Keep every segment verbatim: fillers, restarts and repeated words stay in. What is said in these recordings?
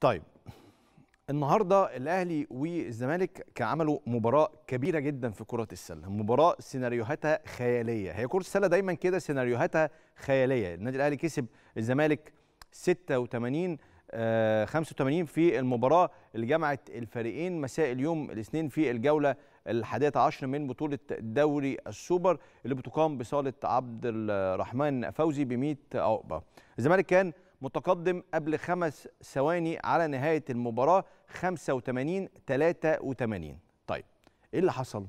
طيب النهارده الاهلي والزمالك عملوا مباراه كبيره جدا في كره السله، مباراه سيناريوهاتها خياليه، هي كره السله دايما كده سيناريوهاتها خياليه، النادي الاهلي كسب الزمالك ستة وثمانين آه خمسة وثمانين في المباراه اللي جمعت الفريقين مساء اليوم الاثنين في الجوله الحادية عشر من بطوله دوري السوبر اللي بتقام بصاله عبد الرحمن فوزي بمئة عقبه. الزمالك كان متقدم قبل خمس ثواني على نهاية المباراة خمسة وثمانين ثلاثة وثمانين. طيب ايه اللي حصل؟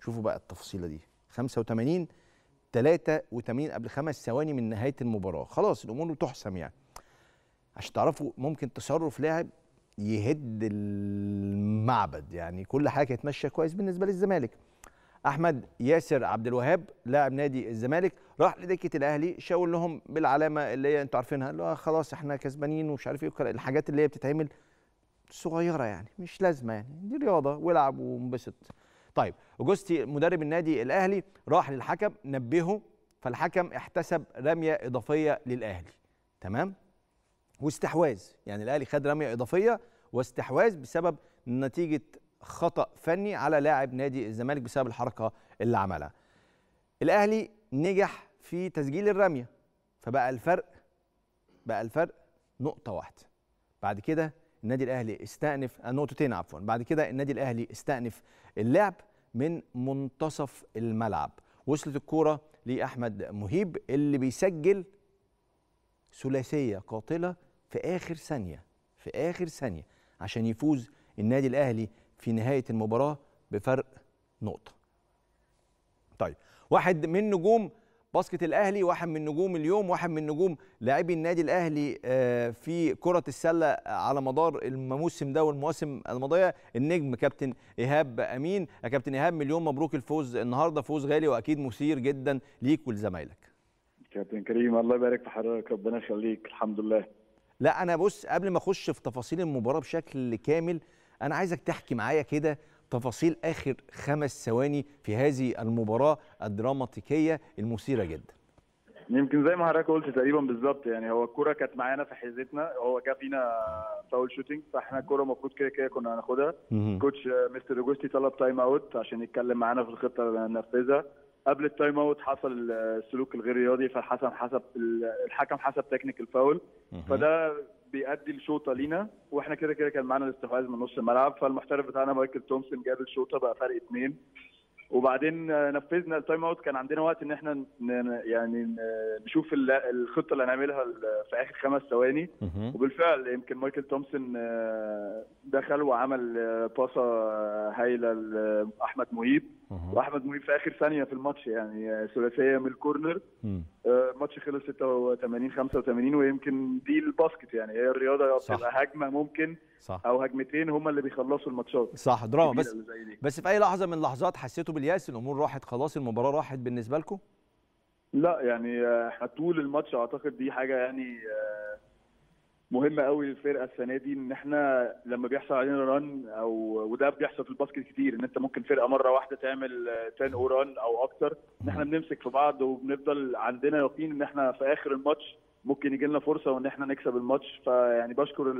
شوفوا بقى التفصيلة دي، خمسة وثمانين ثلاثة وثمانين قبل خمس ثواني من نهاية المباراة، خلاص الأمور تحسم يعني. عشان تعرفوا ممكن تصرف لاعب يهد المعبد، يعني كل حاجة كانت ماشية كويس بالنسبة للزمالك. أحمد ياسر عبد الوهاب لاعب نادي الزمالك راح لدكة الأهلي شاور لهم بالعلامة اللي هي أنتوا عارفينها، اللي هو خلاص إحنا كسبانين ومش عارف إيه، الحاجات اللي هي بتتعمل صغيرة يعني مش لازمة، يعني دي رياضة والعب وانبسط. طيب أوجستي مدرب النادي الأهلي راح للحكم نبهه، فالحكم احتسب رمية إضافية للأهلي، تمام؟ واستحواذ، يعني الأهلي خد رمية إضافية واستحواذ بسبب نتيجة خطأ فني على لاعب نادي الزمالك بسبب الحركة اللي عملها. الأهلي نجح في تسجيل الرمية، فبقى الفرق بقى الفرق نقطة واحدة. بعد كده النادي الأهلي استأنف نقطتين عفوا، بعد كده النادي الأهلي استأنف اللعب من منتصف الملعب، وصلت الكورة لأحمد مهيب اللي بيسجل ثلاثية قاتلة في آخر ثانية، في آخر ثانية عشان يفوز النادي الأهلي في نهاية المباراة بفرق نقطة. طيب واحد من نجوم باسكت الأهلي، واحد من نجوم اليوم، واحد من نجوم لاعبي النادي الأهلي في كرة السلة على مدار الموسم ده والمواسم الماضية، النجم كابتن إيهاب أمين. يا كابتن إيهاب مليون مبروك الفوز النهارده، فوز غالي وأكيد مثير جدا ليك ولزمايلك. كابتن كريم الله يبارك في حضرتك، ربنا يخليك. الحمد لله. لا أنا بص قبل ما أخش في تفاصيل المباراة بشكل كامل أنا عايزك تحكي معايا كده تفاصيل آخر خمس ثواني في هذه المباراة الدراماتيكية المثيرة جدا. يمكن زي ما حضرتك قلت تقريبا بالظبط، يعني هو الكورة كانت معانا في حيزتنا، هو جاب فينا فاول شوتنج، فاحنا الكورة المفروض كده كده كنا هناخدها. كوتش مستر أوجستي طلب تايم أوت عشان يتكلم معانا في الخطة اللي هننفذها. قبل التايم أوت حصل السلوك الغير رياضي، فالحكم حسب الحكم حسب تكنيكال فاول، فده بيأدي الشوطه لينا، واحنا كده كده كان معانا الاستحواذ من نص الملعب، فالمحترف بتاعنا مايكل تومسون جاب الشوطه بقى فرق اثنين، وبعدين نفذنا التايم اوت. كان عندنا وقت ان احنا يعني نشوف الخطه اللي هنعملها في اخر خمس ثواني، وبالفعل يمكن مايكل تومسون دخل وعمل باصه هايله لاحمد مهيب، واحمد مهيب في اخر ثانيه في الماتش يعني ثلاثيه من الكورنر، الماتش خلص ستة وثمانين خمسة وثمانين. ويمكن دي الباسكت، يعني هي الرياضه بتبقى هجمه ممكن صح او هجمتين هما اللي بيخلصوا الماتشات، صح دراما، بس بس في اي لحظه من اللحظات حسيتوا بالياس الامور راحت خلاص المباراه راحت بالنسبه لكم؟ لا يعني احنا طول الماتش اعتقد دي حاجه يعني مهمه قوي للفرقه السنه دي، ان احنا لما بيحصل علينا ران او وده بيحصل في الباسكت كتير، ان انت ممكن فرقه مره واحده تعمل تان او ران او اكتر، ان احنا بنمسك في بعض وبنفضل عندنا يقين ان احنا في اخر الماتش ممكن يجي لنا فرصه وان احنا نكسب الماتش. فيعني بشكر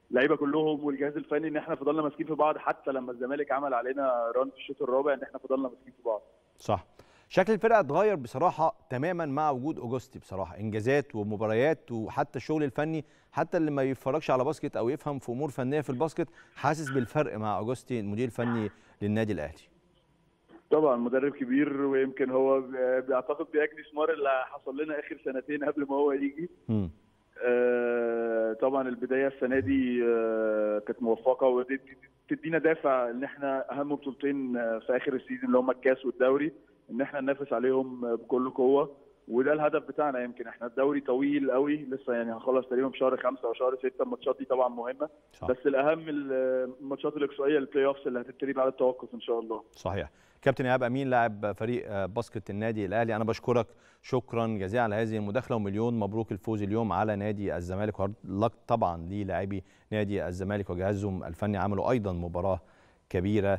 اللعيبه كلهم والجهاز الفني ان احنا فضلنا ماسكين في بعض، حتى لما الزمالك عمل علينا ران في الشوط الرابع ان احنا فضلنا ماسكين في بعض. صح. شكل الفرقه اتغير بصراحه تماما مع وجود اوجستي، بصراحه انجازات ومباريات وحتى الشغل الفني، حتى اللي ما يتفرجش على باسكت او يفهم في امور فنيه في الباسكت حاسس بالفرق مع اوجستي المدير الفني للنادي الاهلي. طبعا مدرب كبير، ويمكن هو بيعتقد بيجني ثمار اللي حصل لنا اخر سنتين قبل ما هو يجي. م. طبعا البدايه السنه دي كانت موفقه وتدينا دافع ان احنا اهم بطولتين في اخر السيزون اللي هم الكاس والدوري ان احنا ننافس عليهم بكل قوه، وده الهدف بتاعنا. يمكن احنا الدوري طويل قوي لسه، يعني هنخلص تقريبا في شهر خمسه او شهر سته، الماتشات دي طبعا مهمه صح. بس الاهم الماتشات الاقصائيه البلاي اوفس اللي هتبتدي بعد التوقف ان شاء الله. صحيح. كابتن إيهاب أمين لاعب فريق باسكت النادي الأهلي، أنا بشكرك شكرا جزيلا على هذه المداخلة، ومليون مبروك الفوز اليوم على نادي الزمالك، وهارد لك طبعا للاعبي نادي الزمالك وجهازهم الفني، عملوا أيضا مباراة كبيرة.